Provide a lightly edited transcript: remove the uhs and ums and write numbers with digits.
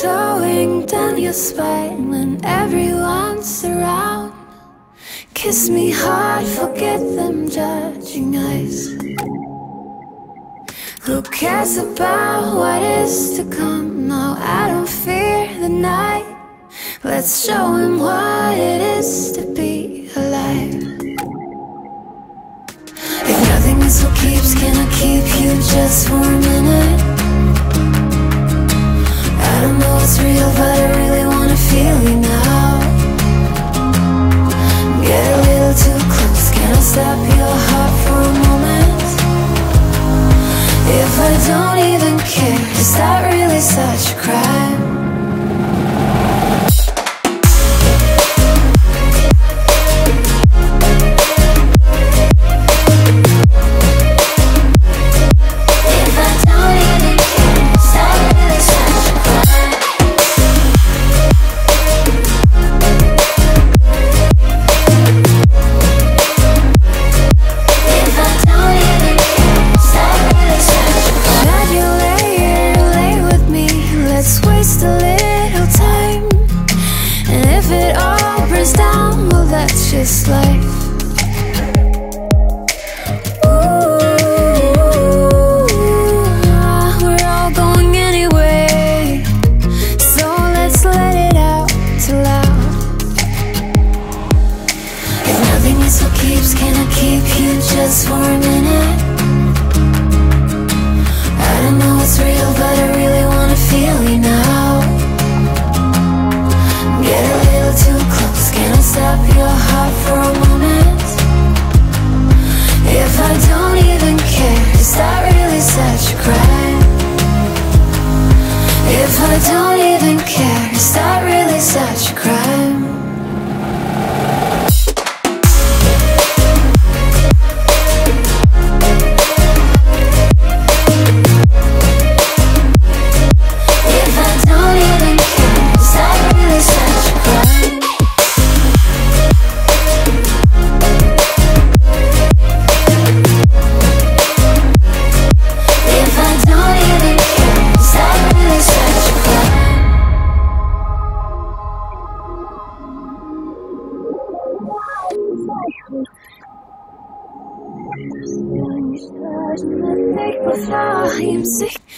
towing down your spine when everyone's around. Kiss me hard, forget them judging eyes. Who cares about what is to come? No, I don't fear the night. Let's show him what it is to be alive. If nothing is for keeps, can I keep you just for a minute? I don't know what's real, but I really wanna feel you now. Get a little too close, can I stop your heart for a moment? If I don't even care, is that really such a crime? I'm sick.